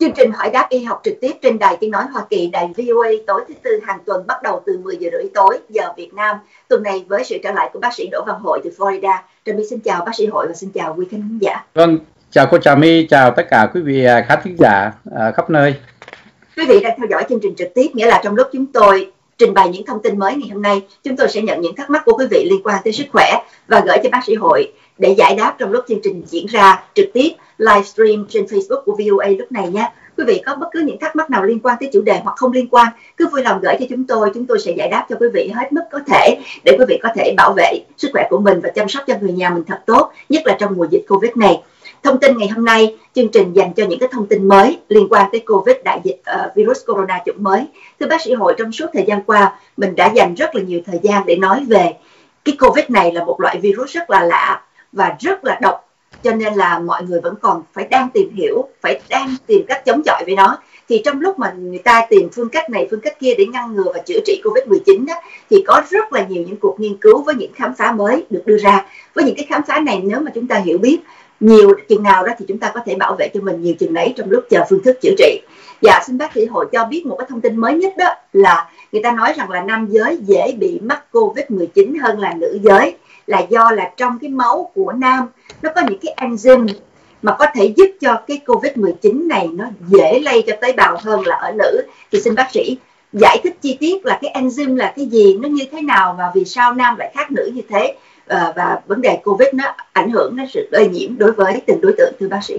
Chương trình hỏi đáp y học trực tiếp trên Đài Tiếng Nói Hoa Kỳ, đài VOA tối thứ Tư hàng tuần bắt đầu từ 10:30 tối giờ Việt Nam. Tuần này với sự trở lại của bác sĩ Đỗ Văn Hội từ Florida. Trâm Y xin chào bác sĩ Hội và xin chào quý khán giả. Vâng, chào cô Trà My, chào tất cả quý vị khán thính giả khắp nơi. Quý vị đang theo dõi chương trình trực tiếp, nghĩa là trong lúc chúng tôi trình bày những thông tin mới ngày hôm nay, chúng tôi sẽ nhận những thắc mắc của quý vị liên quan tới sức khỏe và gửi cho bác sĩ Hội để giải đáp trong lúc chương trình diễn ra trực tiếp livestream trên Facebook của VOA lúc này nha. Quý vị có bất cứ những thắc mắc nào liên quan tới chủ đề hoặc không liên quan, cứ vui lòng gửi cho chúng tôi sẽ giải đáp cho quý vị hết mức có thể để quý vị có thể bảo vệ sức khỏe của mình và chăm sóc cho người nhà mình thật tốt, nhất là trong mùa dịch Covid này. Thông tin ngày hôm nay, chương trình dành cho những cái thông tin mới liên quan tới Covid, đại dịch virus corona chủng mới. Thưa bác sĩ Hội, trong suốt thời gian qua, mình đã dành rất là nhiều thời gian để nói về cái Covid này là một loại virus rất là lạ và rất là độc. Cho nên là mọi người vẫn còn phải đang tìm cách chống chọi với nó. Thì trong lúc mà người ta tìm phương cách này, phương cách kia để ngăn ngừa và chữa trị Covid-19 thì có rất là nhiều những cuộc nghiên cứu với những khám phá mới được đưa ra. Với những cái khám phá này, nếu mà chúng ta hiểu biết nhiều chừng nào đó thì chúng ta có thể bảo vệ cho mình nhiều chừng nấy trong lúc chờ phương thức chữa trị. Dạ, xin bác sĩ Hội cho biết một cái thông tin mới nhất đó là người ta nói rằng là nam giới dễ bị mắc Covid-19 hơn là nữ giới, là do là trong cái máu của nam nó có những cái enzyme mà có thể giúp cho cái Covid-19 này nó dễ lây cho tế bào hơn là ở nữ. Thì xin bác sĩ giải thích chi tiết là cái enzyme là cái gì, nó như thế nào và vì sao nam lại khác nữ như thế, và vấn đề Covid nó ảnh hưởng đến sự lây nhiễm đối với từng đối tượng, thưa bác sĩ.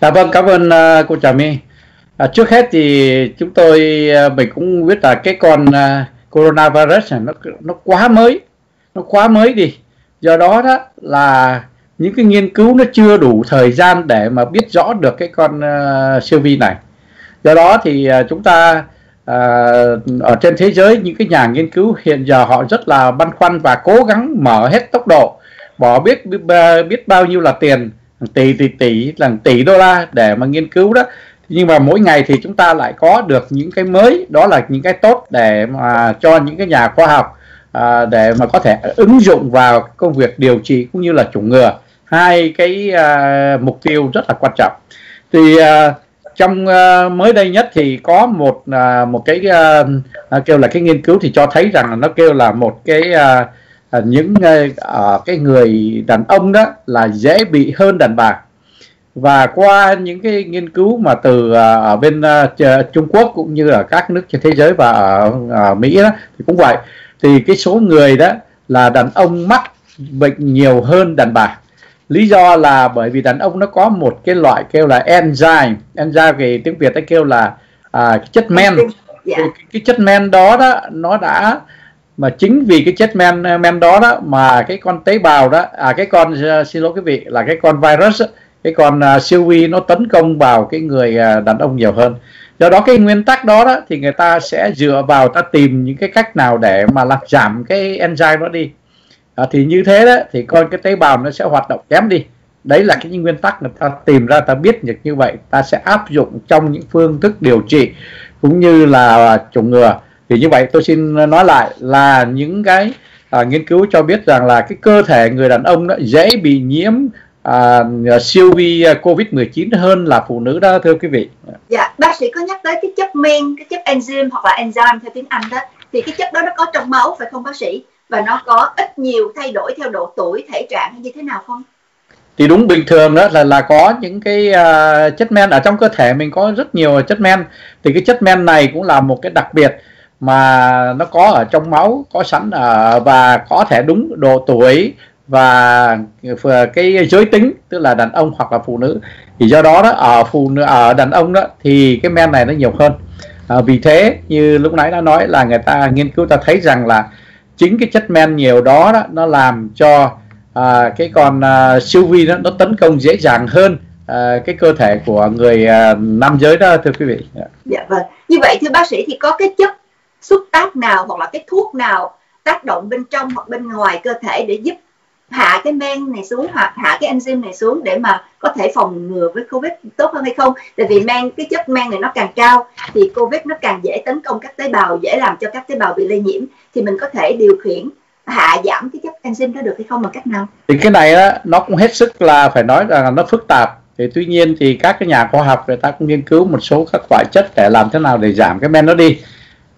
Dạ vâng, cảm ơn cô Trà My. Trước hết thì mình cũng biết là cái con coronavirus này nó quá mới đi. Do đó là những cái nghiên cứu nó chưa đủ thời gian để mà biết rõ được cái con siêu vi này. Do đó thì chúng ta ở trên thế giới, những cái nhà nghiên cứu hiện giờ họ rất là băn khoăn và cố gắng mở hết tốc độ, bỏ biết bao nhiêu là tiền, tỷ đô la để mà nghiên cứu đó. Nhưng mà mỗi ngày thì chúng ta lại có được những cái mới, đó là những cái tốt để mà cho những cái nhà khoa học để mà có thể ứng dụng vào công việc điều trị cũng như là chủng ngừa, hai cái mục tiêu rất là quan trọng. Thì trong mới đây nhất thì có một cái nghiên cứu thì cho thấy rằng là nó kêu là một cái những người đàn ông đó là dễ bị hơn đàn bà. Và qua những cái nghiên cứu mà từ ở bên Trung Quốc cũng như ở các nước trên thế giới và ở Mỹ đó, thì cũng vậy, thì cái số người đó là đàn ông mắc bệnh nhiều hơn đàn bà. Lý do là bởi vì đàn ông nó có một cái loại kêu là enzyme thì tiếng Việt ta kêu là chất men. Cái chất men đó nó đã, mà chính vì cái chất men đó mà cái con tế bào đó, cái con virus, cái con siêu vi nó tấn công vào cái người đàn ông nhiều hơn. Do đó cái nguyên tắc đó thì người ta sẽ dựa vào, ta tìm những cái cách nào để mà làm giảm cái enzyme đó đi. Thì như thế đó thì con cái tế bào nó sẽ hoạt động kém đi. Đấy là cái nguyên tắc mà ta tìm ra, ta biết được như vậy, ta sẽ áp dụng trong những phương thức điều trị cũng như là chủng ngừa. Thì như vậy tôi xin nói lại là những cái nghiên cứu cho biết rằng là cái cơ thể người đàn ông đó dễ bị nhiễm siêu vi Covid-19 hơn là phụ nữ đó, thưa quý vị. Dạ, bác sĩ có nhắc tới cái chất men, cái chất enzyme hoặc là enzyme theo tiếng Anh đó. Thì cái chất đó nó có trong máu phải không bác sĩ? Và nó có ít nhiều thay đổi theo độ tuổi, thể trạng hay như thế nào không? Thì đúng, bình thường đó là có những cái chất men ở trong cơ thể mình, có rất nhiều chất men. Thì cái chất men này cũng là một cái đặc biệt mà nó có ở trong máu, có sẵn ở và có thể đúng độ tuổi và cái giới tính, tức là đàn ông hoặc là phụ nữ. Thì do đó ở đàn ông đó thì cái men này nó nhiều hơn. Vì thế như lúc nãy đã nói là người ta nghiên cứu ta thấy rằng là chính cái chất men nhiều đó nó làm cho cái con siêu vi nó tấn công dễ dàng hơn cái cơ thể của người nam giới đó, thưa quý vị. Dạ vâng. Như vậy thưa bác sĩ thì có cái chất xúc tác nào hoặc là cái thuốc nào tác động bên trong hoặc bên ngoài cơ thể để giúp hạ cái men này xuống hoặc hạ cái enzyme này xuống để mà có thể phòng ngừa với Covid tốt hơn hay không? Tại vì cái chất men này nó càng cao thì Covid nó càng dễ tấn công các tế bào, dễ làm cho các tế bào bị lây nhiễm. Thì mình có thể điều khiển hạ giảm cái chất enzyme đó được hay không, bằng cách nào? Thì cái này nó cũng hết sức là phải nói rằng nó phức tạp. Thì tuy nhiên thì các cái nhà khoa học người ta cũng nghiên cứu một số các loại chất để làm thế nào để giảm cái men nó đi.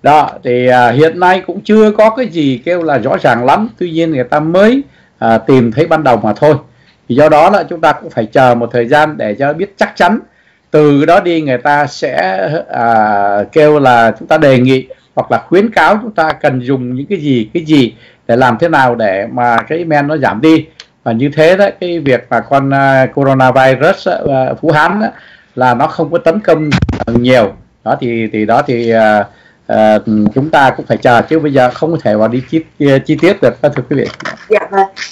Đó, thì hiện nay cũng chưa có cái gì kêu là rõ ràng lắm, tuy nhiên người ta mới tìm thấy ban đầu mà thôi. Thì do đó là chúng ta cũng phải chờ một thời gian để cho biết chắc chắn. Từ đó đi người ta sẽ kêu là chúng ta đề nghị hoặc là khuyến cáo chúng ta cần dùng những cái gì để làm thế nào để mà cái men nó giảm đi. Và như thế đó, cái việc mà con coronavirus Vũ Hán đó, là nó không có tấn công nhiều. Đó thì chúng ta cũng phải chờ, chứ bây giờ không thể vào đi chi tiết được, thưa quý vị. Dạ,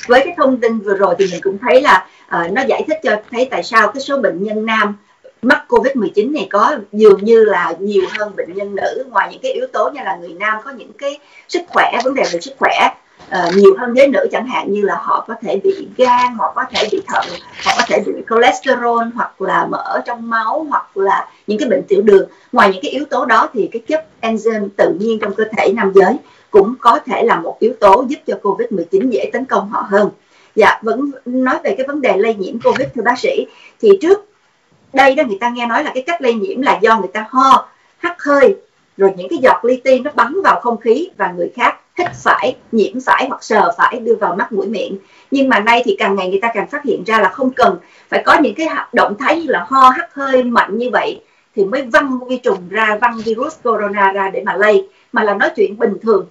với cái thông tin vừa rồi thì mình cũng thấy là nó giải thích cho thấy tại sao cái số bệnh nhân nam mắc Covid-19 này có dường như là nhiều hơn bệnh nhân nữ, ngoài những cái yếu tố như là người nam có những cái sức khỏe, vấn đề về sức khỏe nhiều hơn giới nữ, chẳng hạn như là họ có thể bị gan, họ có thể bị thận, họ có thể bị cholesterol hoặc là mỡ trong máu hoặc là những cái bệnh tiểu đường. Ngoài những cái yếu tố đó thì cái chất enzyme tự nhiên trong cơ thể nam giới cũng có thể là một yếu tố giúp cho Covid-19 dễ tấn công họ hơn. Dạ, vẫn nói về cái vấn đề lây nhiễm Covid thưa bác sĩ, thì trước đây đó người ta nghe nói là cái cách lây nhiễm là do người ta ho, hắt hơi, rồi những cái giọt li ti nó bắn vào không khí và người khác hít phải, nhiễm phải hoặc sờ phải, đưa vào mắt mũi miệng. Nhưng mà nay thì càng ngày người ta càng phát hiện ra là không cần phải có những cái động thái như là ho, hắt hơi mạnh như vậy thì mới văng vi trùng ra, văng virus corona ra để mà lây, mà là nói chuyện bình thường.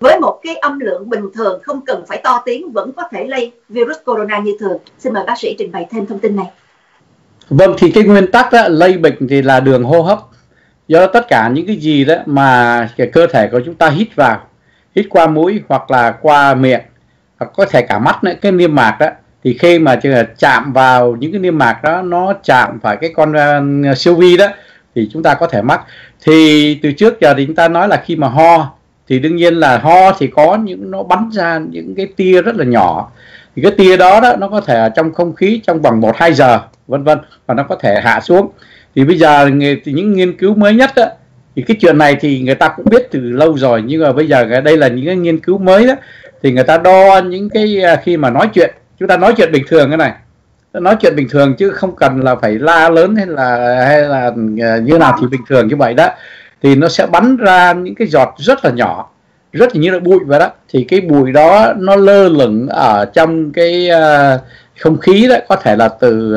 Với một cái âm lượng bình thường không cần phải to tiếng vẫn có thể lây virus corona như thường. Xin mời bác sĩ trình bày thêm thông tin này. Vâng, thì cái nguyên tắc đó, lây bệnh thì là đường hô hấp. Do tất cả những cái gì đó mà cái cơ thể của chúng ta hít vào, hít qua mũi hoặc là qua miệng, hoặc có thể cả mắt nữa, cái niêm mạc đó, thì khi mà chạm vào những cái niêm mạc đó, nó chạm phải cái con siêu vi đó thì chúng ta có thể mắc. Thì từ trước giờ thì chúng ta nói là khi mà ho thì đương nhiên là ho thì có những nó bắn ra những cái tia rất là nhỏ, thì cái tia đó đó nó có thể ở trong không khí trong vòng 1-2 giờ vân vân, và nó có thể hạ xuống. Thì bây giờ thì những nghiên cứu mới nhất đó, thì cái chuyện này thì người ta cũng biết từ lâu rồi, nhưng mà bây giờ đây là những cái nghiên cứu mới đó, thì người ta đo những cái khi mà nói chuyện, chúng ta nói chuyện bình thường, cái này nói chuyện bình thường chứ không cần là phải la lớn hay là như nào, thì bình thường như vậy đó thì nó sẽ bắn ra những cái giọt rất là nhỏ, rất là như là bụi vậy đó. Thì cái bụi đó nó lơ lửng ở trong cái không khí đó, có thể là từ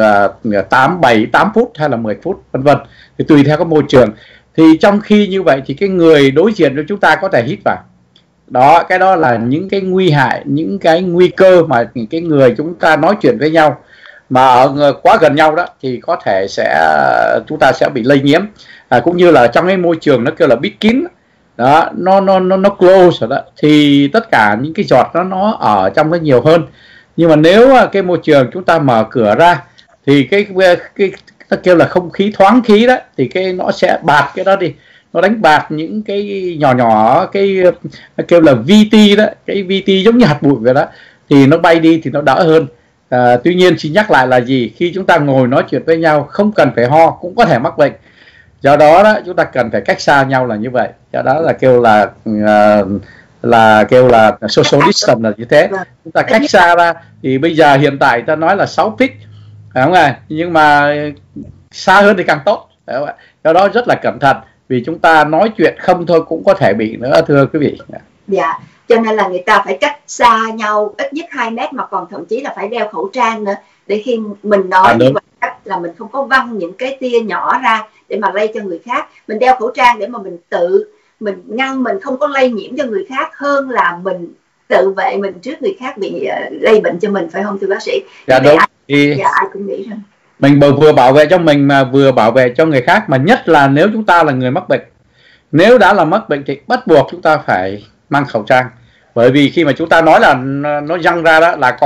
8 phút hay là 10 phút vân vân, thì tùy theo cái môi trường. Thì trong khi như vậy thì cái người đối diện với chúng ta có thể hít vào. Đó, cái đó là những cái nguy hại, những cái nguy cơ mà cái người chúng ta nói chuyện với nhau mà ở quá gần nhau đó thì có thể sẽ chúng ta sẽ bị lây nhiễm. Cũng như là trong cái môi trường nó kêu là bít kín đó, nó close đó, thì tất cả những cái giọt nó ở trong nó nhiều hơn. Nhưng mà nếu cái môi trường chúng ta mở cửa ra thì cái ta kêu là không khí thoáng khí đó, thì cái nó sẽ bạt cái đó đi, nó đánh bạt những cái nhỏ cái kêu là VT đó, cái VT giống như hạt bụi vậy đó, thì nó bay đi thì nó đỡ hơn. Tuy nhiên xin nhắc lại là gì, khi chúng ta ngồi nói chuyện với nhau không cần phải ho cũng có thể mắc bệnh, do đó, chúng ta cần phải cách xa nhau là như vậy, do đó là kêu là social distance là như thế, chúng ta cách xa ra. Thì bây giờ hiện tại ta nói là 6 feet phải không ạ? Nhưng mà xa hơn thì càng tốt, phải không ạ? Do đó rất là cẩn thận, vì chúng ta nói chuyện không thôi cũng có thể bị nữa, thưa quý vị. Dạ, cho nên là người ta phải cách xa nhau ít nhất 2 mét, mà còn thậm chí là phải đeo khẩu trang nữa, để khi mình nói như vậy là mình không có văng những cái tia nhỏ ra để mà lây cho người khác. Mình đeo khẩu trang để mà mình tự mình ngăn mình không có lây nhiễm cho người khác, hơn là mình tự vệ mình trước người khác bị lây bệnh cho mình, phải không thưa bác sĩ? Dạ đúng. Thì dạ, ai cũng nghĩ rằng mình vừa bảo vệ cho mình mà vừa bảo vệ cho người khác, mà nhất là nếu chúng ta là người mắc bệnh. Nếu đã là mắc bệnh thì bắt buộc chúng ta phải mang khẩu trang, bởi vì khi mà chúng ta nói là nó văng ra đó là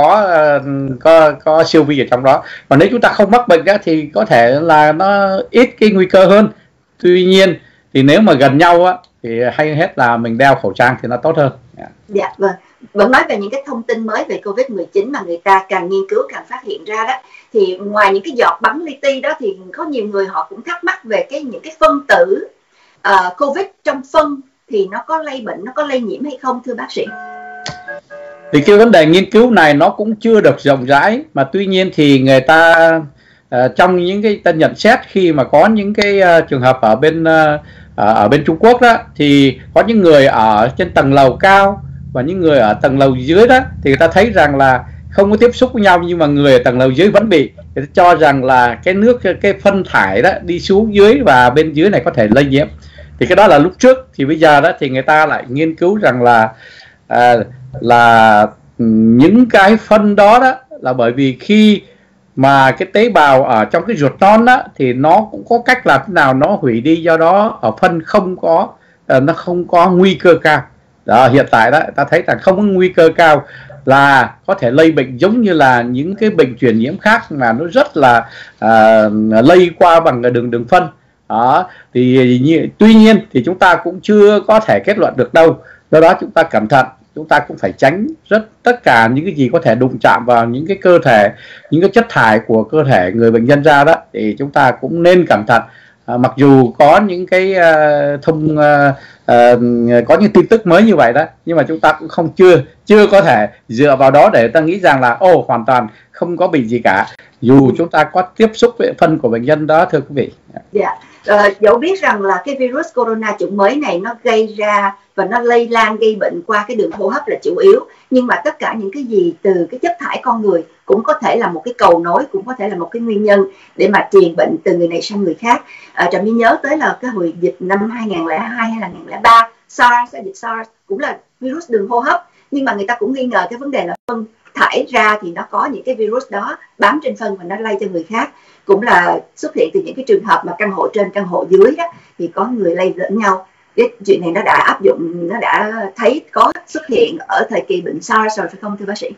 có siêu vi ở trong đó. Và nếu chúng ta không mắc bệnh đó thì có thể là nó ít cái nguy cơ hơn. Tuy nhiên thì nếu mà gần nhau á, thì hay hết là mình đeo khẩu trang thì nó tốt hơn. Dạ vâng. Vẫn nói về những cái thông tin mới về Covid-19 mà người ta càng nghiên cứu càng phát hiện ra đó, thì ngoài những cái giọt bắn li ti đó thì có nhiều người họ cũng thắc mắc về những cái phân tử Covid trong phân thì nó có lây bệnh, nó có lây nhiễm hay không thưa bác sĩ? Thì cái vấn đề nghiên cứu này nó cũng chưa được rộng rãi, mà tuy nhiên thì người ta trong những cái ta nhận xét khi mà có những cái trường hợp ở bên Trung Quốc đó, thì có những người ở trên tầng lầu cao và những người ở tầng lầu dưới đó, thì người ta thấy rằng là không có tiếp xúc với nhau, nhưng mà người ở tầng lầu dưới vẫn bị, người ta cho rằng là cái nước, cái phân thải đó đi xuống dưới và bên dưới này có thể lây nhiễm. Thì cái đó là lúc trước. Thì bây giờ đó thì người ta lại nghiên cứu rằng là những cái phân đó đó là bởi vì khi mà cái tế bào ở trong cái ruột non đó thì nó cũng có cách làm thế nào nó hủy đi, do đó ở phân không có, nó không có nguy cơ cao. Đó, hiện tại đó ta thấy rằng không có nguy cơ cao là có thể lây bệnh giống như là những cái bệnh truyền nhiễm khác mà nó rất là lây qua bằng đường phân. Đó, thì tuy nhiên thì chúng ta cũng chưa có thể kết luận được đâu. Do đó chúng ta cẩn thận, chúng ta cũng phải tránh tất cả những cái gì có thể đụng chạm vào những cái cơ thể, những cái chất thải của cơ thể người bệnh nhân ra đó, thì chúng ta cũng nên cẩn thận. Mặc dù có những cái có những tin tức mới như vậy đó, nhưng mà chúng ta cũng chưa có thể dựa vào đó để ta nghĩ rằng là hoàn toàn không có bị gì cả, dù chúng ta có tiếp xúc với phân của bệnh nhân đó, thưa quý vị. Dạ, dẫu biết rằng là cái virus corona chủng mới này nó gây ra và nó lây lan gây bệnh qua cái đường hô hấp là chủ yếu, nhưng mà tất cả những cái gì từ cái chất thải con người cũng có thể là một cái cầu nối, cũng có thể là một cái nguyên nhân để mà truyền bệnh từ người này sang người khác. Trâm Y nhớ tới là cái hồi dịch năm 2002 hay là 2003, SARS, dịch SARS cũng là virus đường hô hấp, nhưng mà người ta cũng nghi ngờ cái vấn đề là phân thải ra thì nó có những cái virus đó bám trên phân và nó lây cho người khác. Cũng là xuất hiện từ những cái trường hợp mà căn hộ trên căn hộ dưới đó, thì có người lây lẫn nhau. Cái chuyện này nó đã áp dụng, nó đã thấy có xuất hiện ở thời kỳ bệnh SARS rồi phải không thưa bác sĩ?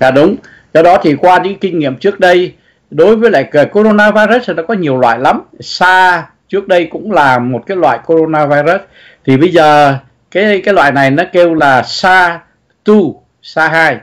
Dạ đúng, do đó thì qua những kinh nghiệm trước đây đối với lại coronavirus nó có nhiều loại lắm. SARS trước đây cũng là một cái loại coronavirus, thì bây giờ cái loại này nó kêu là SARS-2, SARS-2,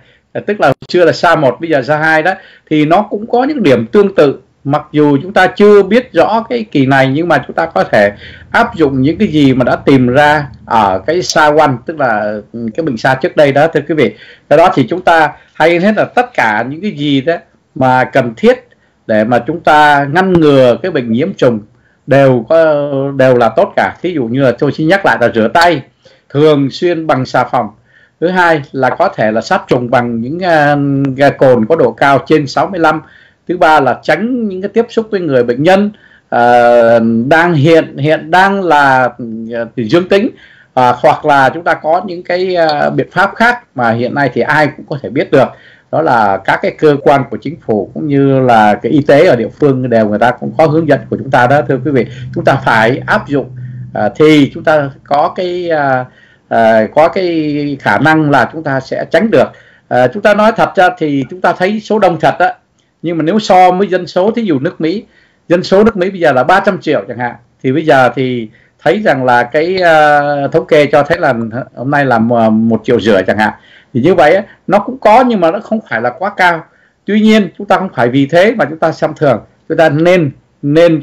tức là xưa là SARS-1 bây giờ SARS-2 đó, thì nó cũng có những điểm tương tự. Mặc dù chúng ta chưa biết rõ cái kỳ này, nhưng mà chúng ta có thể áp dụng những cái gì mà đã tìm ra ở cái SARS-1, tức là cái bệnh SARS trước đây đó, thưa quý vị. Do đó thì chúng ta hay hết là tất cả những cái gì đó mà cần thiết để mà chúng ta ngăn ngừa cái bệnh nhiễm trùng đều là tốt cả. Thí dụ như là tôi xin nhắc lại là rửa tay thường xuyên bằng xà phòng. Thứ hai là có thể là sát trùng bằng những cồn có độ cao trên 65. Thứ ba là tránh những cái tiếp xúc với người bệnh nhân đang hiện đang là dương tính, hoặc là chúng ta có những cái biện pháp khác mà hiện nay thì ai cũng có thể biết được. Đó là các cái cơ quan của chính phủ cũng như là cái y tế ở địa phương đều người ta cũng có hướng dẫn của chúng ta đó, thưa quý vị. Chúng ta phải áp dụng thì chúng ta có cái khả năng là chúng ta sẽ tránh được. Chúng ta nói thật ra thì chúng ta thấy số đông thật á, nhưng mà nếu so với dân số, thí dụ nước Mỹ, dân số nước Mỹ bây giờ là 300 triệu chẳng hạn, thì bây giờ thì thấy rằng là cái thống kê cho thấy là hôm nay là 1,5 triệu chẳng hạn. Thì như vậy nó cũng có, nhưng mà nó không phải là quá cao. Tuy nhiên chúng ta không phải vì thế mà chúng ta xem thường. Chúng ta nên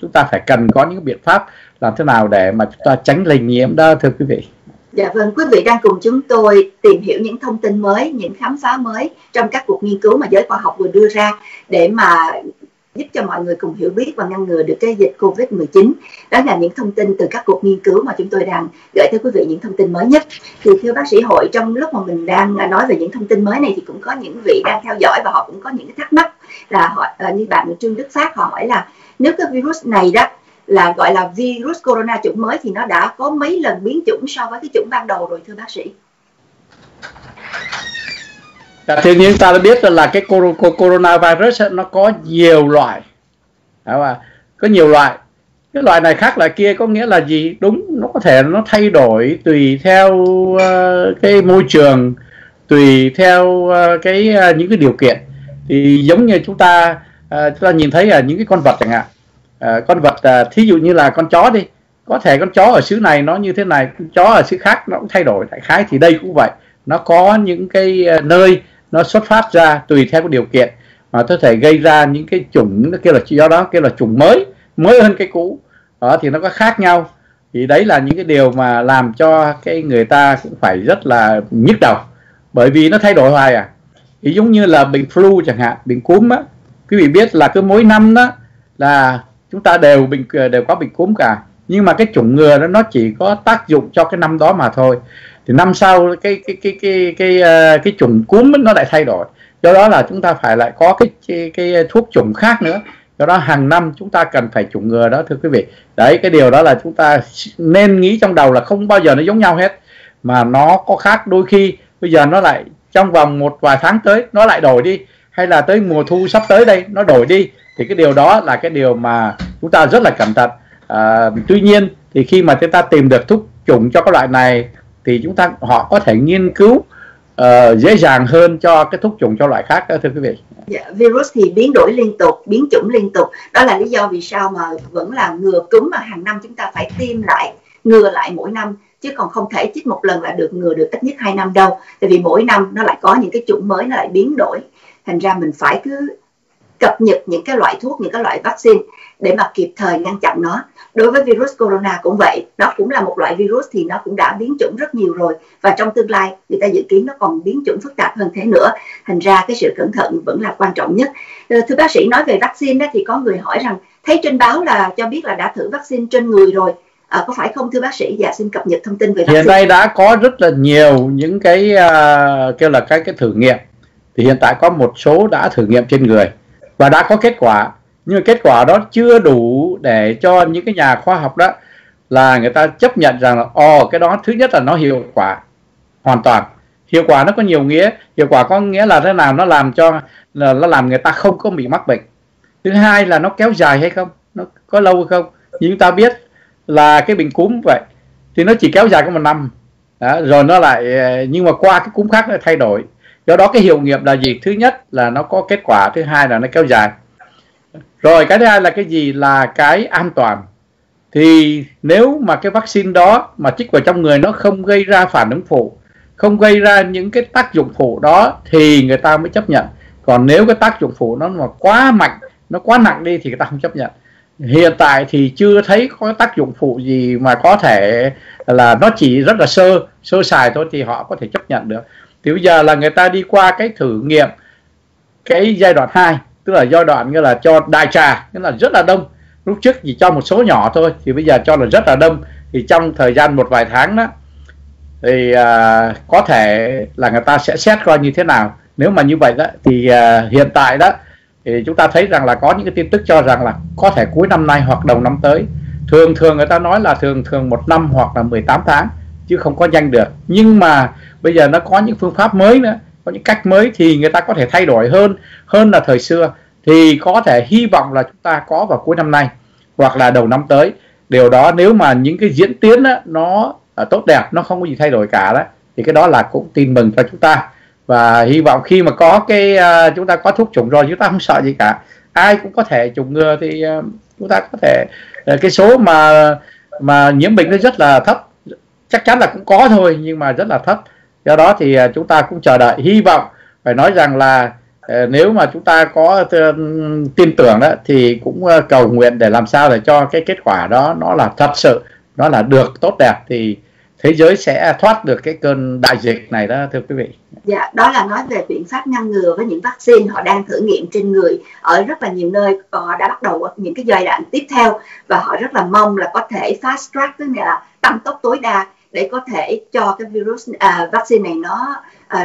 chúng ta phải cần có những biện pháp làm thế nào để mà chúng ta tránh lây nhiễm đó, thưa quý vị. Dạ vâng, quý vị đang cùng chúng tôi tìm hiểu những thông tin mới, những khám phá mới trong các cuộc nghiên cứu mà giới khoa học vừa đưa ra để mà giúp cho mọi người cùng hiểu biết và ngăn ngừa được cái dịch Covid-19. Đó là những thông tin từ các cuộc nghiên cứu mà chúng tôi đang gửi tới quý vị, những thông tin mới nhất. Thì thưa bác sĩ Hội, trong lúc mà mình đang nói về những thông tin mới này thì cũng có những vị đang theo dõi và họ cũng có những cái thắc mắc là họ, như bạn Trương Đức Phát họ hỏi là nếu cái virus này đó là gọi là virus corona chủng mới thì nó đã có mấy lần biến chủng so với cái chủng ban đầu rồi thưa bác sĩ? Tuy nhiên ta đã biết là cái coronavirus nó có nhiều loại, có nhiều loại. Cái loại này khác loại kia có nghĩa là gì? Đúng, nó có thể nó thay đổi tùy theo cái môi trường, tùy theo cái những cái điều kiện. Thì giống như chúng ta nhìn thấy ở những cái con vật chẳng hạn. Con vật thí dụ như là con chó đi, có thể con chó ở xứ này nó như thế này, con chó ở xứ khác nó cũng thay đổi. Đại khái thì đây cũng vậy, nó có những cái nơi nó xuất phát ra tùy theo cái điều kiện mà có thể gây ra những cái chủng, nó kêu là do đó kêu là chủng mới hơn cái cũ đó, thì nó có khác nhau. Thì đấy là những cái điều mà làm cho cái người ta cũng phải rất là nhức đầu, bởi vì nó thay đổi hoài. Thì giống như là bệnh flu chẳng hạn, bệnh cúm á, Quý vị biết là cứ mỗi năm đó là chúng ta đều có bệnh cúm cả, nhưng mà cái chủng ngừa đó nó chỉ có tác dụng cho cái năm đó mà thôi. Thì năm sau cái chủng cúm nó lại thay đổi, do đó là chúng ta phải lại có cái thuốc chủng khác nữa. Do đó hàng năm chúng ta cần phải chủng ngừa đó, thưa quý vị. Đấy, cái điều đó là chúng ta nên nghĩ trong đầu là không bao giờ nó giống nhau hết, mà nó có khác. Đôi khi bây giờ nó lại trong vòng một vài tháng tới nó lại đổi đi, hay là tới mùa thu sắp tới đây nó đổi đi, thì cái điều đó là cái điều mà chúng ta rất là cẩn thận. Tuy nhiên thì khi mà chúng ta tìm được thuốc chủng cho các loại này thì họ có thể nghiên cứu dễ dàng hơn cho cái thuốc chủng cho loại khác đó, thưa quý vị. Dạ, virus thì biến đổi liên tục, biến chủng liên tục. Đó là lý do vì sao mà vẫn là ngừa cúm mà hàng năm chúng ta phải tiêm lại, ngừa lại mỗi năm, chứ còn không thể chích một lần là được, ngừa được ít nhất 2 năm đâu. Tại vì mỗi năm nó lại có những cái chủng mới, nó lại biến đổi. Thành ra mình phải cứ cập nhật những cái loại thuốc, những cái loại vaccine để mà kịp thời ngăn chặn nó. Đối với virus corona cũng vậy, nó cũng là một loại virus thì nó cũng đã biến chủng rất nhiều rồi, và trong tương lai người ta dự kiến nó còn biến chủng phức tạp hơn thế nữa. Thành ra cái sự cẩn thận vẫn là quan trọng nhất. Thưa bác sĩ, nói về vaccine thì có người hỏi rằng thấy trên báo là cho biết là đã thử vaccine trên người rồi, có phải không thưa bác sĩ? Dạ xin cập nhật thông tin về vaccine. Hiện nay đã có rất là nhiều những cái kêu là cái thử nghiệm, thì hiện tại có một số đã thử nghiệm trên người và đã có kết quả, nhưng kết quả đó chưa đủ để cho những cái nhà khoa học đó là người ta chấp nhận rằng là cái đó thứ nhất là nó hiệu quả hoàn toàn. Hiệu quả nó có nhiều nghĩa, hiệu quả có nghĩa là thế nào, nó làm cho người ta không có bị mắc bệnh. Thứ hai là nó kéo dài hay không, nó có lâu hay không. Nhưng chúng ta biết là cái bệnh cúm vậy thì nó chỉ kéo dài có một năm đó, rồi nó lại, nhưng mà qua cái cúm khác nó thay đổi. Do đó cái hiệu nghiệm là gì? Thứ nhất là nó có kết quả, thứ hai là nó kéo dài. Rồi cái thứ hai là cái gì? Là cái an toàn. Thì nếu mà cái vaccine đó mà chích vào trong người nó không gây ra phản ứng phụ, không gây ra những cái tác dụng phụ đó thì người ta mới chấp nhận. Còn nếu cái tác dụng phụ nó mà quá mạnh, nó quá nặng đi thì người ta không chấp nhận. Hiện tại thì chưa thấy có tác dụng phụ gì mà có thể là nó chỉ rất là sơ sài thôi thì họ có thể chấp nhận được. Thì bây giờ là người ta đi qua cái thử nghiệm cái giai đoạn 2, tức là giai đoạn như là cho đại trà, nghĩa là rất là đông. Lúc trước chỉ cho một số nhỏ thôi, thì bây giờ cho là rất là đông. Thì trong thời gian một vài tháng đó thì có thể là người ta sẽ xét coi như thế nào. Nếu mà như vậy đó thì hiện tại đó thì chúng ta thấy rằng là có những cái tin tức cho rằng là có thể cuối năm nay hoặc đầu năm tới. Thường người ta nói là thường một năm hoặc là 18 tháng chứ không có nhanh được. Nhưng mà bây giờ nó có những phương pháp mới nữa, có những cách mới thì người ta có thể thay đổi hơn là thời xưa. Thì có thể hy vọng là chúng ta có vào cuối năm nay hoặc là đầu năm tới. Điều đó nếu mà những cái diễn tiến đó, nó tốt đẹp, nó không có gì thay đổi cả đó, thì cái đó là cũng tin mừng cho chúng ta. Và hy vọng khi mà có cái chúng ta có thuốc chủng rồi, chúng ta không sợ gì cả, ai cũng có thể chủng ngừa. Thì chúng ta có thể cái số mà nhiễm bệnh nó rất là thấp, chắc chắn là cũng có thôi nhưng mà rất là thấp. Do đó thì chúng ta cũng chờ đợi, hy vọng, phải nói rằng là nếu mà chúng ta có tin tưởng đó thì cũng cầu nguyện để làm sao để cho cái kết quả đó nó là thật sự, nó là được tốt đẹp, thì thế giới sẽ thoát được cái cơn đại dịch này đó thưa quý vị. Dạ, đó là nói về biện pháp ngăn ngừa với những vaccine họ đang thử nghiệm trên người ở rất là nhiều nơi. Họ đã bắt đầu những cái giai đoạn tiếp theo và họ rất là mong là có thể fast track, tức là tăng tốc tối đa để có thể cho cái virus vaccine này nó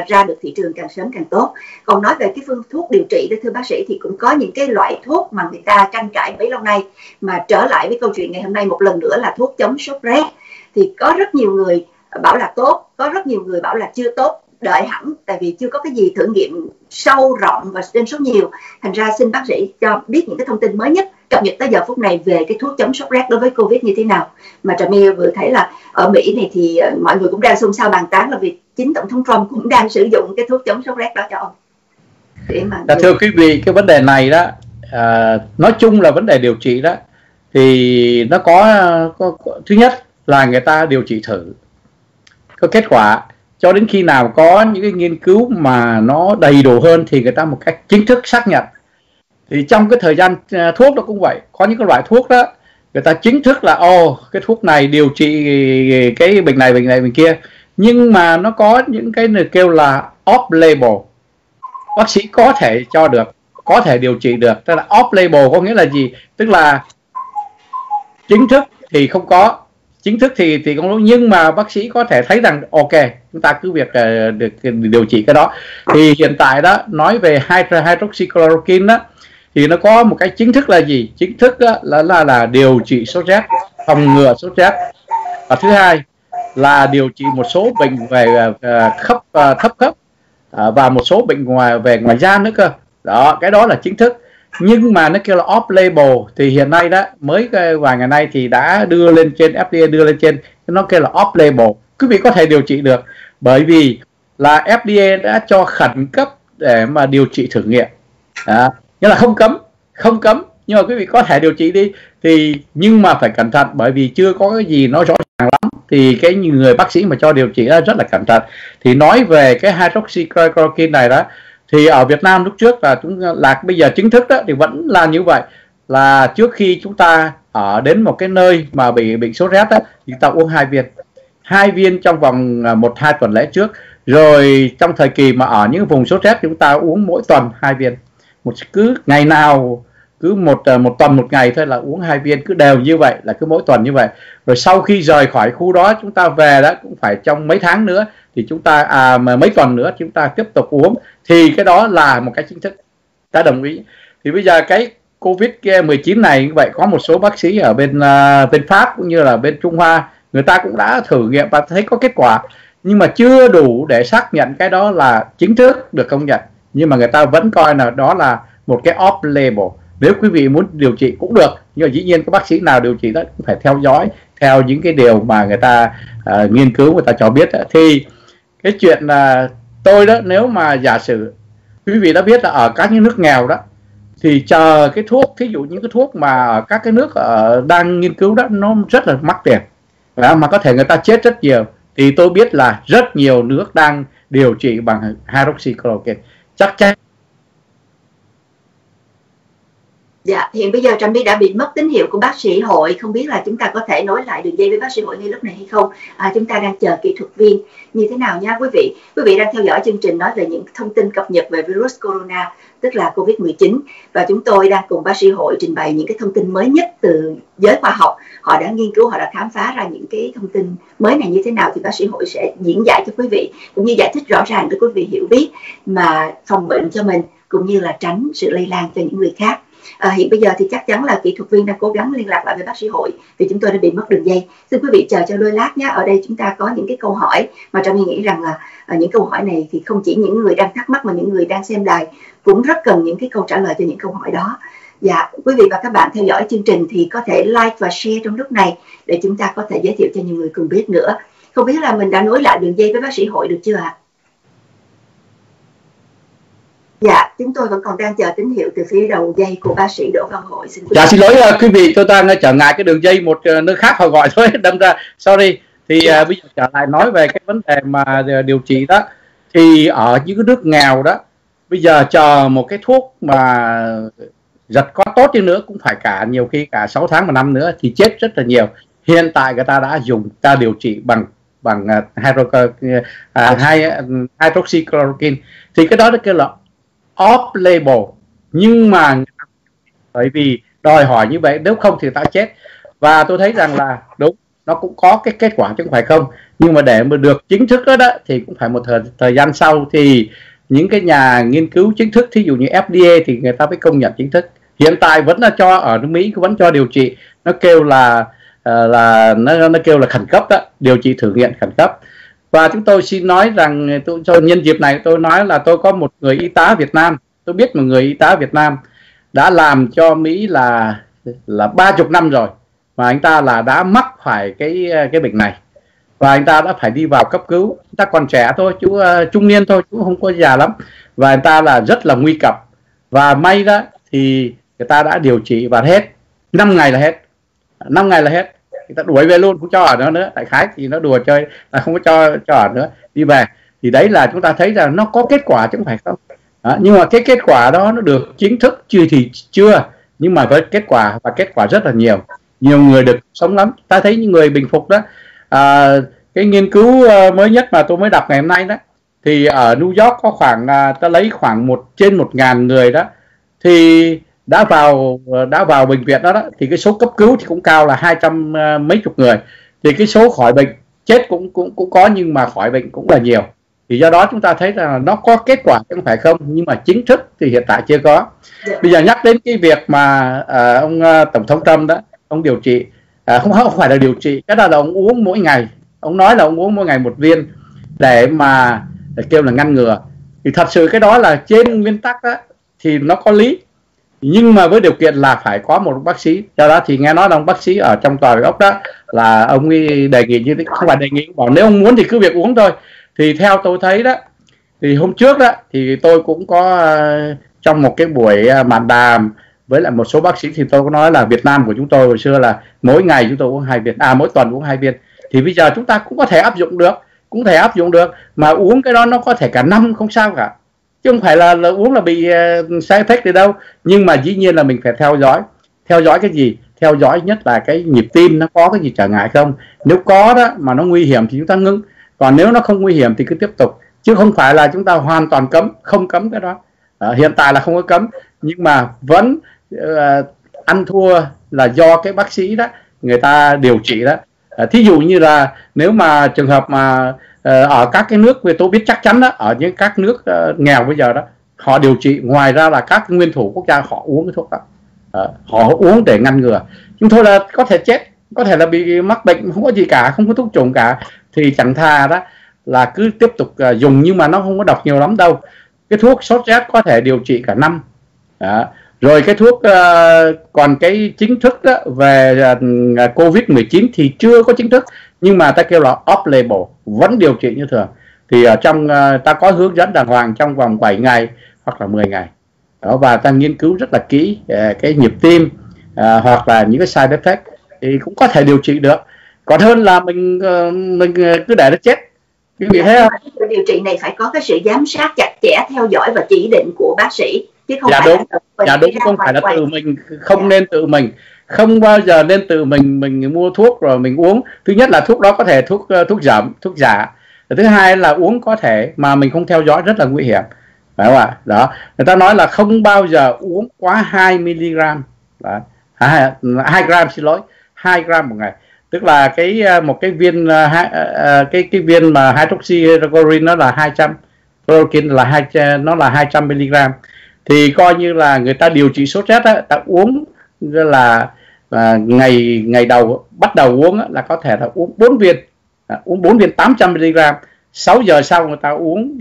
ra được thị trường càng sớm càng tốt. Còn nói về cái phương thuốc điều trị đó thưa bác sĩ, thì cũng có những cái loại thuốc mà người ta tranh cãi bấy lâu nay. Mà trở lại với câu chuyện ngày hôm nay một lần nữa là thuốc chống sốt rét, thì có rất nhiều người bảo là tốt, có rất nhiều người bảo là chưa tốt, đợi hẳn tại vì chưa có cái gì thử nghiệm sâu rộng và trên số nhiều. Thành ra xin bác sĩ cho biết những cái thông tin mới nhất cập nhật tới giờ phút này về cái thuốc chống sốt rét đối với Covid như thế nào. Mà Trà My vừa thấy là ở Mỹ này thì mọi người cũng đang xôn xao bàn tán là việc chính Tổng thống Trump cũng đang sử dụng cái thuốc chống sốt rét đó cho ông. Thưa quý vị, cái vấn đề này đó, nói chung là vấn đề điều trị đó thì nó có thứ nhất là người ta điều trị thử có kết quả, cho đến khi nào có những cái nghiên cứu mà nó đầy đủ hơn thì người ta một cách chính thức xác nhận. Thì trong cái thời gian thuốc nó cũng vậy, có những cái loại thuốc đó người ta chính thức là cái thuốc này điều trị cái bệnh này, bệnh kia, nhưng mà nó có những cái kêu là off label, bác sĩ có thể cho được có thể điều trị được. Tức là off-label có nghĩa là gì? Tức là chính thức thì không có, chính thức thì không có, nhưng mà bác sĩ có thể thấy rằng ok, chúng ta cứ việc được điều trị cái đó. Thì hiện tại đó, nói về hydroxychloroquine đó, thì nó có một cái chính thức là gì? Chính thức đó là điều trị sốt rét, phòng ngừa sốt rét. Và thứ hai là điều trị một số bệnh về thấp khớp và một số bệnh về ngoài da nữa cơ. Đó, cái đó là chính thức. Nhưng mà nó kêu là off-label thì hiện nay đó, mới vài ngày nay thì đã đưa lên trên, FDA đưa lên trên, nó kêu là off-label. Quý vị có thể điều trị được bởi vì là FDA đã cho khẩn cấp để mà điều trị thử nghiệm. Đó. Nghĩa là không cấm, nhưng mà quý vị có thể điều trị đi. Thì nhưng mà phải cẩn thận bởi vì chưa có cái gì nó rõ ràng lắm. Thì cái người bác sĩ mà cho điều trị đó rất là cẩn thận. Thì nói về cái hydroxychloroquine này đó, thì ở Việt Nam lúc trước là bây giờ chính thức đó thì vẫn là như vậy, là trước khi chúng ta ở đến một cái nơi mà bị bệnh sốt rét đó, thì ta uống 2 viên trong vòng 1-2 tuần lễ trước, rồi trong thời kỳ mà ở những vùng sốt rét chúng ta uống mỗi tuần 2 viên, cứ ngày nào cứ một tuần một ngày thôi, là uống 2 viên cứ đều như vậy, là cứ mỗi tuần như vậy. Rồi sau khi rời khỏi khu đó chúng ta về đó cũng phải trong mấy tháng nữa thì chúng ta mấy tuần nữa chúng ta tiếp tục uống, thì cái đó là một cái chính thức, ta đồng ý. Thì bây giờ cái Covid-19 này như vậy, có một số bác sĩ ở bên Pháp cũng như là bên Trung Hoa, người ta cũng đã thử nghiệm và thấy có kết quả, nhưng mà chưa đủ để xác nhận cái đó là chính thức được công nhận, nhưng mà người ta vẫn coi là đó là một cái off-label. Nếu quý vị muốn điều trị cũng được, nhưng mà dĩ nhiên các bác sĩ nào điều trị đó cũng phải theo dõi theo những cái điều mà người ta nghiên cứu, người ta cho biết. Thì cái chuyện là tôi đó, nếu mà giả sử quý vị đã biết là ở các những nước nghèo đó thì chờ cái thuốc, thí dụ những cái thuốc mà các cái nước đang nghiên cứu đó nó rất là mắc tiền, mà có thể người ta chết rất nhiều. Thì tôi biết là rất nhiều nước đang điều trị bằng hydroxychloroquine, chắc chắn. Dạ, hiện bây giờ Trâm Y đã bị mất tín hiệu của bác sĩ Hội. Không biết là chúng ta có thể nối lại đường dây với bác sĩ Hội ngay lúc này hay không? Chúng ta đang chờ kỹ thuật viên như thế nào nha quý vị. Quý vị đang theo dõi chương trình nói về những thông tin cập nhật về virus corona, tức là Covid-19. Và chúng tôi đang cùng bác sĩ Hội trình bày những cái thông tin mới nhất từ giới khoa học. Họ đã nghiên cứu, họ đã khám phá ra những cái thông tin mới này như thế nào, thì bác sĩ Hội sẽ diễn giải cho quý vị, cũng như giải thích rõ ràng để quý vị hiểu biết mà phòng bệnh cho mình, cũng như là tránh sự lây lan cho những người khác. Hiện bây giờ thì chắc chắn là kỹ thuật viên đang cố gắng liên lạc lại với bác sĩ Hội, vì chúng tôi đã bị mất đường dây. Xin quý vị chờ cho đôi lát nhé. Ở đây chúng ta có những cái câu hỏi mà Trâm Y nghĩ rằng là những câu hỏi này thì không chỉ những người đang thắc mắc mà những người đang xem đài cũng rất cần những cái câu trả lời cho những câu hỏi đó. Dạ, quý vị và các bạn theo dõi chương trình thì có thể like và share trong lúc này để chúng ta có thể giới thiệu cho nhiều người cùng biết nữa. Không biết là mình đã nối lại đường dây với bác sĩ Hội được chưa ạ? Dạ, chúng tôi vẫn còn đang chờ tín hiệu từ phía đầu dây của bác sĩ Đỗ Văn Hội. Dạ, xin lỗi quý vị, tôi đang trở ngại cái đường dây một nơi khác họ gọi thôi, đâm ra sorry. Thì bây giờ trở lại nói về cái vấn đề mà điều trị đó. Thì ở những cái nước nghèo đó, bây giờ chờ một cái thuốc mà giật có tốt đi nữa cũng phải nhiều khi cả 6 tháng và năm nữa thì chết rất là nhiều. Hiện tại người ta đã dùng, ta điều trị bằng hydroxychloroquine. Thì cái đó nó kêu là off-label, nhưng mà bởi vì đòi hỏi như vậy, nếu không thì ta chết. Và tôi thấy rằng là đúng, nó cũng có cái kết quả chứ không phải không, nhưng mà để mà được chính thức đó thì cũng phải một thời gian sau thì những cái nhà nghiên cứu chính thức, thí dụ như FDA thì người ta mới công nhận chính thức. Hiện tại vẫn là cho ở nước Mỹ vẫn cho điều trị, nó kêu là nó kêu là khẩn cấp đó, điều trị thử nghiệm khẩn cấp. Và chúng tôi xin nói rằng cho nhân dịp này tôi nói là tôi có một người y tá Việt Nam, tôi biết một người y tá Việt Nam đã làm cho Mỹ là 30 năm rồi, và anh ta là đã mắc phải cái bệnh này, và anh ta đã phải đi vào cấp cứu. Anh ta còn trẻ thôi, chú trung niên thôi, chú không có già lắm, và anh ta là rất là nguy cấp. Và may đó thì người ta đã điều trị và hết 5 ngày là hết, 5 ngày là hết. Người ta đuổi về luôn, không cho ở nữa. Tại khái thì nó đùa chơi là không có cho ở nữa, đi về. Thì đấy là chúng ta thấy rằng nó có kết quả chứ không phải không. Đó, nhưng mà cái kết quả đó nó được chính thức chưa thì chưa, nhưng mà với kết quả, và kết quả rất là nhiều, nhiều người được sống lắm. Ta thấy những người bình phục đó. Cái nghiên cứu mới nhất mà tôi mới đọc ngày hôm nay đó, thì ở New York có khoảng, ta lấy khoảng trên 1.000 người đó thì đã vào bệnh viện đó, thì cái số cấp cứu thì cũng cao là 200 mấy chục người, thì cái số khỏi bệnh chết cũng có, nhưng mà khỏi bệnh cũng là nhiều. Thì do đó chúng ta thấy là nó có kết quả chứ không phải không, nhưng mà chính thức thì hiện tại chưa có. Bây giờ nhắc đến cái việc mà ông Tổng thống Trump đó, ông điều trị, không phải là điều trị, cái đó là ông uống mỗi ngày, ông nói là ông uống mỗi ngày một viên để mà kêu là ngăn ngừa. Thì thật sự cái đó là trên nguyên tắc đó, thì nó có lý, nhưng mà với điều kiện là phải có một bác sĩ. Do đó thì nghe nói là ông bác sĩ ở trong tòa ốc đó là ông ấy đề nghị như thế, không phải đề nghị, bảo nếu ông muốn thì cứ việc uống thôi. Thì theo tôi thấy đó, thì hôm trước đó thì tôi cũng có trong một cái buổi màn đàm với lại một số bác sĩ, thì tôi có nói là Việt Nam của chúng tôi hồi xưa là mỗi ngày chúng tôi uống 2 viên, mỗi tuần uống 2 viên, thì bây giờ chúng ta cũng có thể áp dụng được, mà uống cái đó nó có thể cả năm không sao cả, chứ không phải là uống là bị side effect gì đâu. Nhưng mà dĩ nhiên là mình phải theo dõi. Theo dõi cái gì? Theo dõi nhất là cái nhịp tim nó có cái gì trở ngại không. Nếu có đó mà nó nguy hiểm thì chúng ta ngưng, còn nếu nó không nguy hiểm thì cứ tiếp tục, chứ không phải là chúng ta hoàn toàn cấm, không cấm cái đó. Hiện tại là không có cấm, nhưng mà vẫn ăn thua là do cái bác sĩ đó người ta điều trị đó. Thí dụ như là nếu mà trường hợp mà ở các cái nước, vì tôi biết chắc chắn đó, ở những các nước nghèo bây giờ đó, họ điều trị ngoài ra là các nguyên thủ quốc gia họ uống cái thuốc đó, họ uống để ngăn ngừa. Chúng tôi là có thể chết, có thể là bị mắc bệnh, không có gì cả, không có thuốc chủng cả, thì chẳng thà đó là cứ tiếp tục dùng, nhưng mà nó không có độc nhiều lắm đâu. Cái thuốc sốt rét có thể điều trị cả năm đó. Rồi cái thuốc còn cái chính thức đó, về COVID-19 thì chưa có chính thức, nhưng mà ta kêu là off-label, vẫn điều trị như thường. Thì ở trong ta có hướng dẫn đàng hoàng trong vòng 7 ngày hoặc là 10 ngày đó, và ta nghiên cứu rất là kỹ cái nhịp tim hoặc là những cái side effect, thì cũng có thể điều trị được, còn hơn là mình cứ để nó chết. Vì thế điều trị này phải có cái sự giám sát chặt chẽ, theo dõi và chỉ định của bác sĩ, chứ không phải là tự mình. Không nên tự mình, không bao giờ nên tự mình mua thuốc rồi mình uống. Thứ nhất là thuốc đó có thể thuốc giả, thứ hai là uống có thể mà mình không theo dõi rất là nguy hiểm, phải không ạ? Đó, người ta nói là không bao giờ uống quá 2 mg, 2 gram một ngày, tức là cái viên mà hydroxychloroquine nó là 200, chloroquine là 200 mg, thì coi như là người ta điều trị sốt rét á, ta uống là ngày đầu bắt đầu uống á, là có thể là uống 4 viên, uống 4 viên 800 mg, 6 giờ sau người ta uống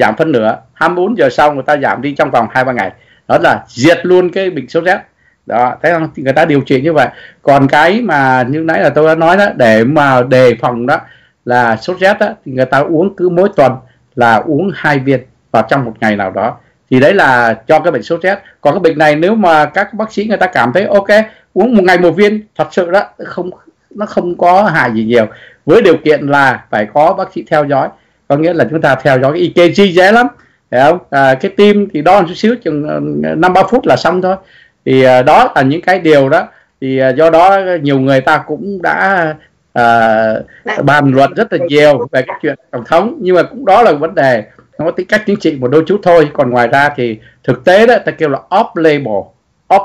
giảm phân nửa, 24 giờ sau người ta giảm đi trong vòng 2-3 ngày, đó là diệt luôn cái bệnh sốt rét đó. Thế không, người ta điều trị như vậy. Còn cái mà như nãy là tôi đã nói đó, để mà đề phòng đó là sốt rét đó, thì người ta uống cứ mỗi tuần là uống 2 viên vào trong một ngày nào đó, thì đấy là cho cái bệnh sốt rét. Còn cái bệnh này nếu mà các bác sĩ người ta cảm thấy ok, uống một ngày 1 viên, thật sự đó không, nó không có hại gì nhiều, với điều kiện là phải có bác sĩ theo dõi. Có nghĩa là chúng ta theo dõi cái EKG dễ lắm, phải không? Cái tim thì đo chút xíu, chừng 5-3 phút là xong thôi. Thì đó là những cái điều đó, thì do đó nhiều người ta cũng đã bàn luận rất là nhiều về cái chuyện tổng thống, nhưng mà cũng đó là vấn đề nó có tính cách chính trị một đôi chút thôi. Còn ngoài ra thì thực tế đó, ta kêu là off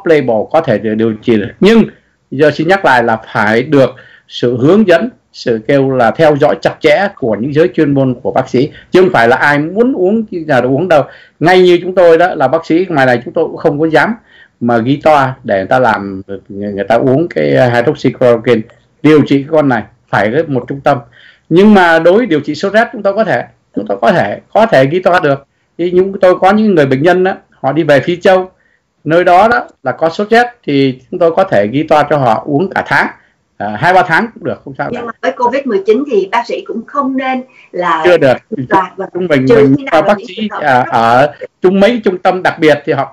label, có thể điều trị được, nhưng giờ xin nhắc lại là phải được sự hướng dẫn, sự kêu là theo dõi chặt chẽ của những giới chuyên môn của bác sĩ, chứ không phải là ai muốn uống là uống đâu. Ngay như chúng tôi đó là bác sĩ ngoài này, chúng tôi cũng không có dám mà ghi toa để người ta làm, người ta uống cái hydroxychloroquine. Điều trị con này phải một trung tâm, nhưng mà đối với điều trị sốt rét chúng ta có thể ghi toa được. Thì chúng tôi có những người bệnh nhân đó, họ đi về Phi Châu, nơi đó đó là có sốt rét, thì chúng tôi có thể ghi toa cho họ uống cả tháng, 2-3 tháng cũng được, không sao. Nhưng mà với COVID-19 thì bác sĩ cũng không nên là chưa được. Mình bác sĩ ở mấy trung tâm đặc biệt thì họ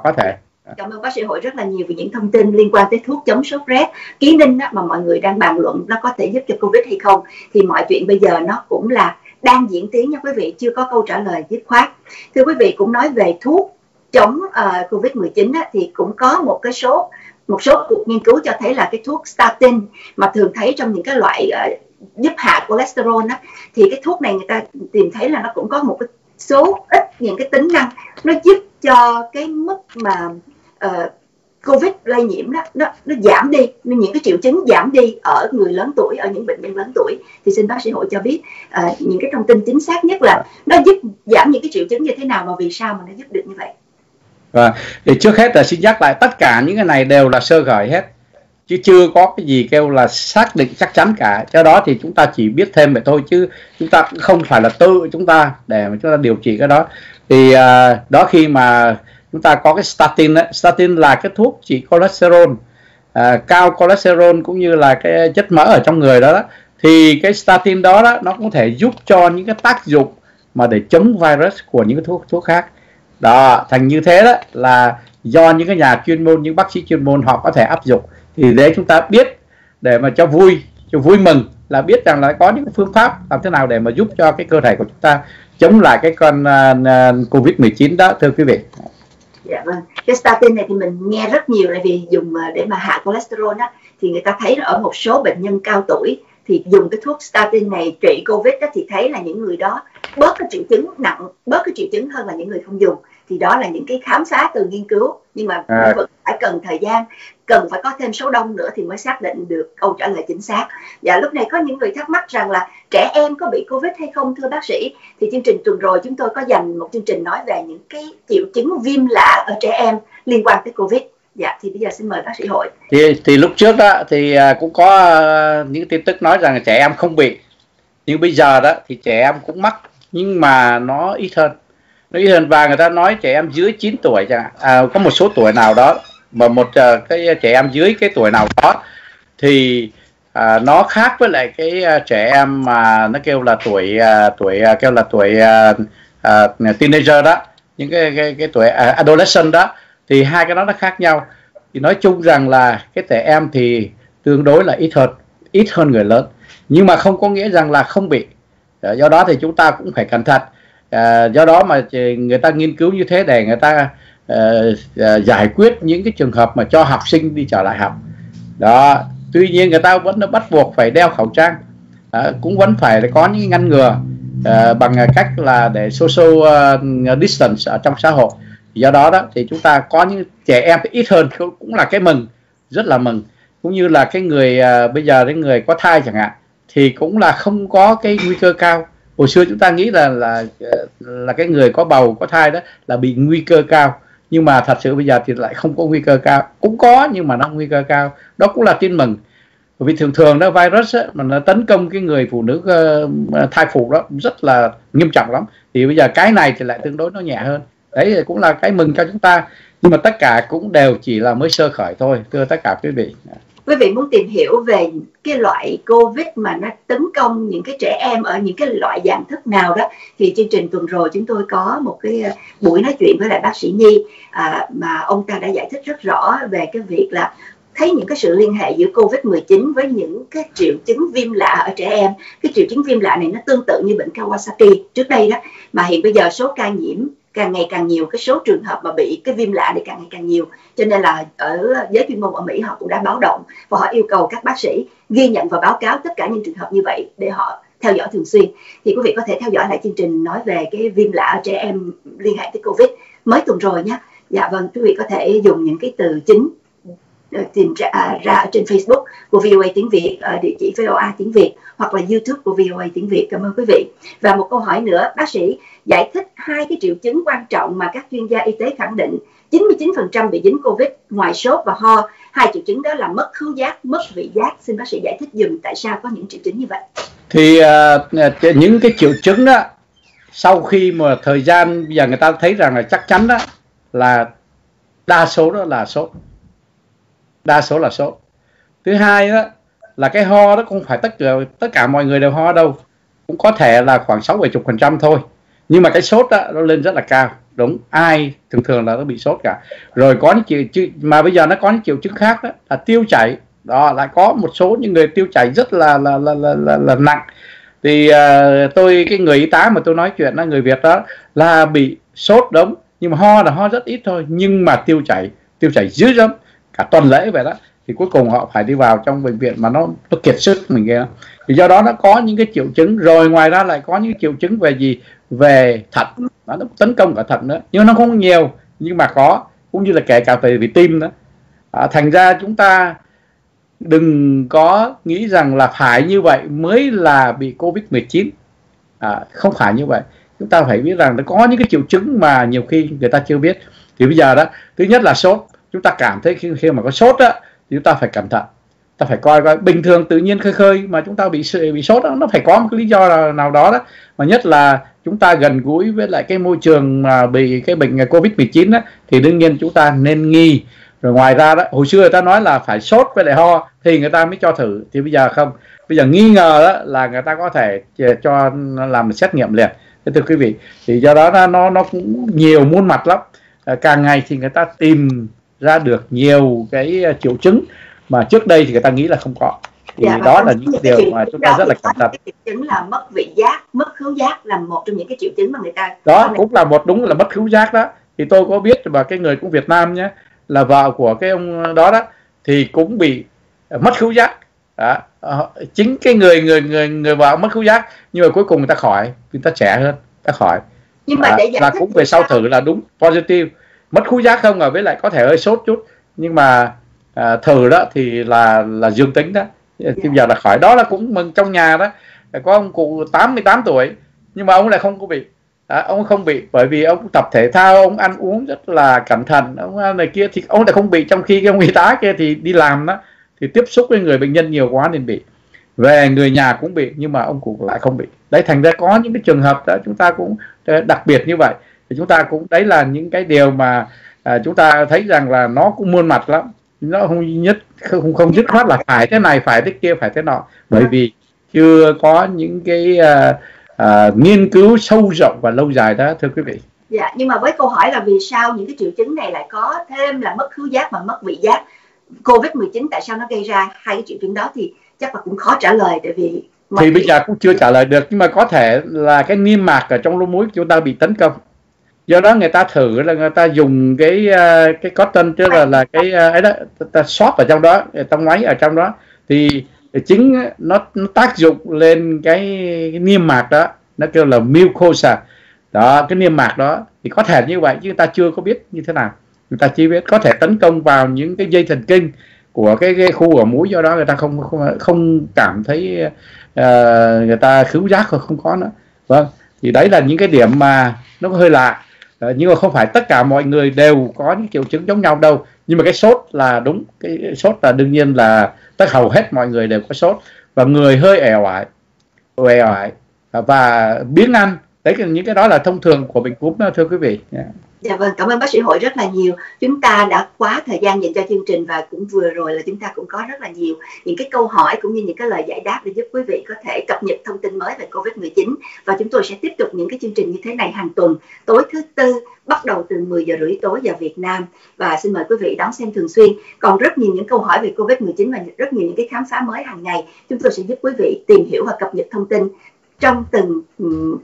có thể. Cảm ơn bác sĩ Hội rất là nhiều về những thông tin liên quan tới thuốc chống sốt rét. Ký ninh đó, mà mọi người đang bàn luận nó có thể giúp cho Covid hay không, thì mọi chuyện bây giờ nó cũng là đang diễn tiến nha quý vị, chưa có câu trả lời dứt khoát. Thưa quý vị, cũng nói về thuốc chống Covid-19 thì cũng có một số cuộc nghiên cứu cho thấy là cái thuốc statin mà thường thấy trong những cái loại giúp hạ cholesterol đó, thì cái thuốc này người ta tìm thấy là nó cũng có một số ít những cái tính năng nó giúp cho cái mức mà COVID lây nhiễm đó, nó giảm đi, nên những cái triệu chứng giảm đi ở người lớn tuổi, ở những bệnh nhân lớn tuổi, thì xin bác sĩ Hội cho biết những cái thông tin chính xác nhất là nó giúp giảm những cái triệu chứng như thế nào và vì sao mà nó giúp được như vậy? Và thì trước hết là xin nhắc lại, tất cả những cái này đều là sơ khởi hết, chứ chưa có cái gì kêu là xác định chắc chắn cả. Do đó thì chúng ta chỉ biết thêm vậy thôi, chứ chúng ta cũng không phải là tự chúng ta để mà chúng ta điều trị cái đó. Thì đó, khi mà chúng ta có cái statin ấy, statin là cái thuốc trị cholesterol cao, cholesterol cũng như là cái chất mỡ ở trong người đó, thì cái statin đó nó cũng thể giúp cho những cái tác dụng mà để chống virus của những cái thuốc khác đó. Thành như thế đó là do những cái nhà chuyên môn, những bác sĩ chuyên môn họ có thể áp dụng, thì để chúng ta biết, để mà cho vui mừng là biết rằng là có những phương pháp làm thế nào để mà giúp cho cái cơ thể của chúng ta chống lại cái con COVID-19 đó, thưa quý vị. Dạ vâng, cái statin này thì mình nghe rất nhiều, là vì dùng để mà hạ cholesterol đó, thì người ta thấy ở một số bệnh nhân cao tuổi thì dùng cái thuốc statin này trị COVID đó, thì thấy là những người đó bớt cái triệu chứng nặng, bớt cái triệu chứng hơn là những người không dùng. Thì đó là những cái khám phá từ nghiên cứu, nhưng mà vẫn phải cần thời gian, cần phải có thêm số đông nữa thì mới xác định được câu trả lời chính xác. Dạ, lúc này có những người thắc mắc rằng là trẻ em có bị COVID hay không, thưa bác sĩ? Thì chương trình tuần rồi chúng tôi có dành một chương trình nói về những cái triệu chứng viêm lạ ở trẻ em liên quan tới COVID. Dạ, thì bây giờ xin mời bác sĩ Hội. Thì lúc trước đó thì cũng có những tin tức nói rằng là trẻ em không bị, nhưng bây giờ đó thì trẻ em cũng mắc, nhưng mà nó ít hơn. Và người ta nói trẻ em dưới 9 tuổi chẳng hạn, có một số tuổi nào đó mà cái trẻ em dưới cái tuổi nào đó thì nó khác với lại cái trẻ em mà nó kêu là tuổi teenager đó, những cái tuổi adolescent đó, thì hai cái đó nó khác nhau. Thì nói chung rằng là cái trẻ em thì tương đối là ít hơn người lớn, nhưng mà không có nghĩa rằng là không bị. Do đó thì chúng ta cũng phải cẩn thận. Do đó mà người ta nghiên cứu như thế để người ta giải quyết những cái trường hợp mà cho học sinh đi trở lại học đó. Tuy nhiên người ta vẫn bắt buộc phải đeo khẩu trang, cũng vẫn phải có những ngăn ngừa bằng cách là để social distance ở trong xã hội. Do đó thì chúng ta có những trẻ em ít hơn cũng là cái mừng, rất là mừng. Cũng như là cái người bây giờ đến người có thai chẳng hạn, thì cũng là không có cái nguy cơ cao. Hồi xưa chúng ta nghĩ là cái người có bầu có thai đó là bị nguy cơ cao, nhưng mà thật sự bây giờ thì lại không có nguy cơ cao, cũng có nhưng mà nó không nguy cơ cao. Đó cũng là tin mừng, bởi vì thường thường đó virus ấy, mà nó tấn công cái người phụ nữ thai phụ đó rất là nghiêm trọng lắm, thì bây giờ cái này thì lại tương đối nó nhẹ hơn. Đấy cũng là cái mừng cho chúng ta, nhưng mà tất cả cũng đều chỉ là mới sơ khởi thôi, thưa tất cả quý vị. Quý vị muốn tìm hiểu về cái loại COVID mà nó tấn công những cái trẻ em ở những cái loại dạng thức nào đó, thì chương trình tuần rồi chúng tôi có một cái buổi nói chuyện với lại bác sĩ Nhi, mà ông ta đã giải thích rất rõ về cái việc là thấy những cái sự liên hệ giữa COVID-19 với những cái triệu chứng viêm lạ ở trẻ em. Cái triệu chứng viêm lạ này nó tương tự như bệnh Kawasaki trước đây đó, mà hiện bây giờ số ca nhiễm càng ngày càng nhiều, cái số trường hợp mà bị cái viêm lạ này càng ngày càng nhiều, cho nên là ở giới chuyên môn ở Mỹ họ cũng đã báo động và họ yêu cầu các bác sĩ ghi nhận và báo cáo tất cả những trường hợp như vậy để họ theo dõi thường xuyên. Thì quý vị có thể theo dõi lại chương trình nói về cái viêm lạ ở trẻ em liên hệ tới COVID mới tuần rồi nhé. Dạ vâng, quý vị có thể dùng những cái từ chính tìm ra ở trên Facebook của VOA Tiếng Việt, ở địa chỉ VOA Tiếng Việt, hoặc là YouTube của VOA Tiếng Việt. Cảm ơn quý vị. Và một câu hỏi nữa, bác sĩ giải thích hai cái triệu chứng quan trọng mà các chuyên gia y tế khẳng định 99% bị dính COVID ngoài sốt và ho. Hai triệu chứng đó là mất khứu giác, mất vị giác. Xin bác sĩ giải thích dùm tại sao có những triệu chứng như vậy. Thì những cái triệu chứng đó, sau khi mà thời gian bây giờ người ta thấy rằng là chắc chắn đó là đa số đó là sốt. Đa số là sốt. Thứ hai đó là cái ho đó, không phải tất cả mọi người đều ho đâu, cũng có thể là khoảng 60-70% thôi. Nhưng mà cái sốt đó nó lên rất là cao, đúng, ai thường là nó bị sốt cả. Rồi có những triệu chứng mà bây giờ nó có những triệu chứng khác đó là tiêu chảy. Đó, lại có một số những người tiêu chảy rất là nặng. Thì cái người y tá mà tôi nói chuyện là người Việt đó là bị sốt, đúng, nhưng mà ho là ho rất ít thôi, nhưng mà tiêu chảy dữ lắm, cả tuần lễ vậy đó, thì cuối cùng họ phải đi vào trong bệnh viện mà nó kiệt sức mình nghe. Thì do đó nó có những cái triệu chứng. Rồi ngoài ra lại có những triệu chứng về thận, nó tấn công cả thận nữa, nhưng nó không nhiều, nhưng mà có, cũng như là kể cả về tim đó. Thành ra chúng ta đừng có nghĩ rằng là phải như vậy mới là bị Covid-19. Không phải như vậy. Chúng ta phải biết rằng nó có những cái triệu chứng mà nhiều khi người ta chưa biết. Thì bây giờ đó, thứ nhất là sốt. Chúng ta cảm thấy khi mà có sốt đó, thì chúng ta phải cẩn thận. Ta phải coi bình thường tự nhiên khơi mà chúng ta bị sốt đó, nó phải có một cái lý do nào đó đó. Mà nhất là chúng ta gần gũi với lại cái môi trường mà bị cái bệnh Covid-19 đó, thì đương nhiên chúng ta nên nghi. Rồi ngoài ra đó, hồi xưa người ta nói là phải sốt với lại ho thì người ta mới cho thử, thì bây giờ không. Bây giờ nghi ngờ đó là người ta có thể cho làm xét nghiệm liền. Thế thưa quý vị, thì do đó nó cũng nhiều muôn mặt lắm. Càng ngày thì người ta tìm ra được nhiều cái triệu chứng mà trước đây thì người ta nghĩ là không có. Thì dạ, đó là những điều mà chúng ta rất là cẩn thận. Triệu chứng là mất vị giác, mất khứu giác là một trong những cái triệu chứng mà người ta... Đó cũng là một, đúng là mất khứu giác đó. Thì tôi có biết mà cái người cũng Việt Nam nhé, là vợ của cái ông đó đó, thì cũng bị mất khứu giác. Chính cái người vợ mất khứu giác, nhưng mà cuối cùng người ta khỏi, người ta trẻ hơn, người ta khỏi. Nhưng mà để là cũng về sau thử là đúng positive, mất khứu giác không, với lại có thể hơi sốt chút, nhưng mà thử đó thì là dương tính đó. Bây giờ là khỏi. Đó là cũng mừng. Trong nhà đó có ông cụ 88 tuổi nhưng mà ông lại không có bị. Ông không bị bởi vì ông tập thể thao, ông ăn uống rất là cẩn thận, ông này kia, thì ông lại không bị. Trong khi cái ông y tá kia thì đi làm đó, thì tiếp xúc với người bệnh nhân nhiều quá nên bị. Về người nhà cũng bị nhưng mà ông cụ lại không bị. Đấy, thành ra có những cái trường hợp đó chúng ta cũng đặc biệt như vậy. Thì chúng ta cũng, đấy là những cái điều mà chúng ta thấy rằng là nó cũng muôn mặt lắm. Nó không dứt khoát là phải thế này, phải thế kia, phải thế nọ, bởi vì chưa có những cái nghiên cứu sâu rộng và lâu dài đó, thưa quý vị. Dạ, nhưng mà với câu hỏi là vì sao những cái triệu chứng này lại có thêm là mất khứu giác và mất vị giác, Covid-19 tại sao nó gây ra hai cái triệu chứng đó, thì chắc là cũng khó trả lời, tại vì thì bây giờ cũng chưa trả lời được. Nhưng mà có thể là cái niêm mạc ở trong lỗ mũi của chúng ta bị tấn công. Do đó người ta thử là người ta dùng cái cotton, chứ là cái ấy đó, ta xót vào trong đó, ta ngoáy ở trong đó, thì chính nó tác dụng lên cái niêm mạc đó, nó kêu là mucosa đó, cái niêm mạc đó. Thì có thể như vậy chứ người ta chưa có biết như thế nào. Người ta chỉ biết có thể tấn công vào những cái dây thần kinh của cái khu ở mũi, do đó người ta không cảm thấy, người ta khứu giác không có nữa. Vâng, thì đấy là những cái điểm mà nó hơi lạ. Nhưng mà không phải tất cả mọi người đều có những triệu chứng giống nhau đâu. Nhưng mà cái sốt là đúng, cái sốt là đương nhiên là tất hầu hết mọi người đều có sốt, và người hơi ẻo ải và biếng ăn. Đấy, những cái đó là thông thường của bệnh cúm đó, thưa quý vị. Dạ vâng, cảm ơn bác sĩ Hội rất là nhiều. Chúng ta đã quá thời gian dành cho chương trình, và cũng vừa rồi là chúng ta cũng có rất là nhiều những cái câu hỏi cũng như những cái lời giải đáp để giúp quý vị có thể cập nhật thông tin mới về Covid-19. Và chúng tôi sẽ tiếp tục những cái chương trình như thế này hàng tuần, tối thứ Tư, bắt đầu từ 10h30 tối giờ Việt Nam. Và xin mời quý vị đón xem thường xuyên. Còn rất nhiều những câu hỏi về Covid-19 và rất nhiều những cái khám phá mới hàng ngày, chúng tôi sẽ giúp quý vị tìm hiểu và cập nhật thông tin trong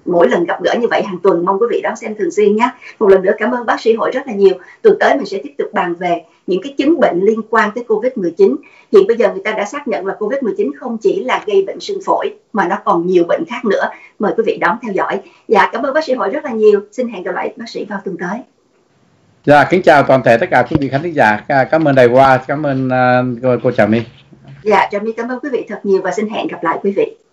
mỗi lần gặp gỡ như vậy hàng tuần. Mong quý vị đón xem thường xuyên nhé. Một lần nữa cảm ơn bác sĩ Hội rất là nhiều. Tuần tới mình sẽ tiếp tục bàn về những cái chứng bệnh liên quan tới Covid-19. Hiện bây giờ người ta đã xác nhận là Covid-19 không chỉ là gây bệnh sưng phổi mà nó còn nhiều bệnh khác nữa. Mời quý vị đón theo dõi. Dạ, cảm ơn bác sĩ Hội rất là nhiều. Xin hẹn gặp lại bác sĩ vào tuần tới. Dạ, kính chào toàn thể tất cả quý vị khán thính giả. Cảm ơn Đài Hoa, cảm ơn cô Trà My. Dạ, Trà My cảm ơn quý vị thật nhiều và xin hẹn gặp lại quý vị.